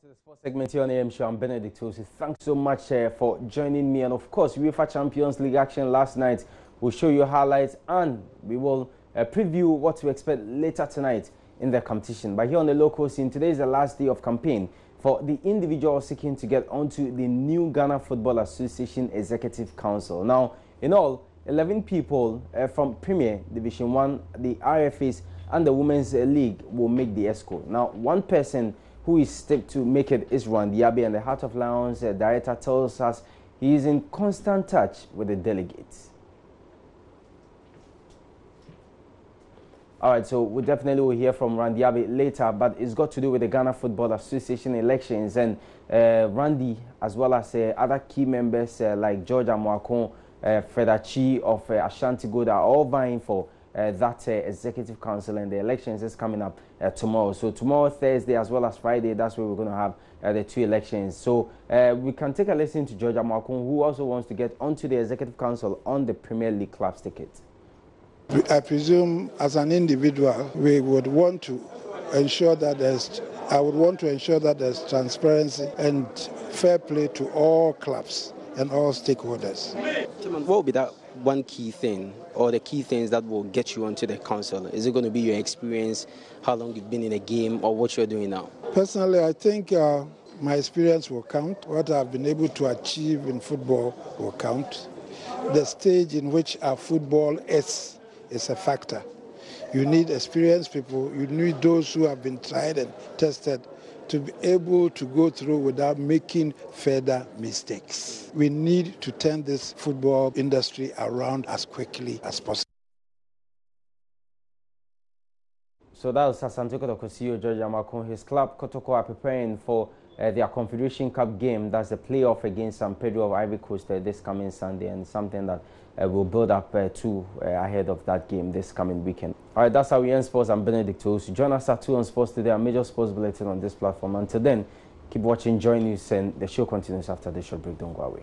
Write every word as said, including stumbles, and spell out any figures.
Welcome to the sports segment here on A M Show. I'm Benedict Ossie. Thanks so much uh, for joining me. And of course, UEFA Champions League action last night. We'll show you highlights and we will uh, preview what to expect later tonight in the competition. But here on the local scene, today is the last day of campaign for the individual seeking to get onto the new Ghana Football Association Executive Council. Now, in all, eleven people uh, from Premier Division One, the R F As and the Women's uh, League will make the ESCO. Now, one person who is stepped to make it is Randy Abbey, and the Heart of Lions uh, director tells us he is in constant touch with the delegates. All right, so we definitely will hear from Randy Abbey later, but it's got to do with the Ghana Football Association elections. And uh, Randy, as well as uh, other key members uh, like George Amoako, uh, Fredachi of uh, Ashanti Gold, are all vying for uh, that uh, executive council, and the elections is coming up uh, tomorrow. So tomorrow, Thursday, as well as Friday, that's where we're going to have uh, the two elections. So uh, we can take a listen to George Amoako, who also wants to get onto the executive council on the Premier League club's ticket. I presume as an individual, we would want to ensure that there's, I would want to ensure that there's transparency and fair play to all clubs and all stakeholders. What will be that one key thing or the key things that will get you onto the council? Is it going to be your experience, how long you've been in a game, or what you're doing now? Personally, I think uh, my experience will count. What I've been able to achieve in football will count. The stage in which our football is is a factor. You need experienced people, you need those who have been tried and tested to be able to go through without making further mistakes. We need to turn this football industry around as quickly as possible. So that was Asante Kotoko C E O George Amoako. His club, Kotoko, are preparing for uh, their Confederation Cup game. That's the playoff against San Pedro of Ivory Coast uh, this coming Sunday, and something that uh, will build up uh, to uh, ahead of that game this coming weekend. All right, that's how we end sports. I'm Benedict Ossie. Join us at two on Sports Today, our major sports bulletin on this platform. Until then, keep watching, join us, and the show continues after this short break. Don't go away.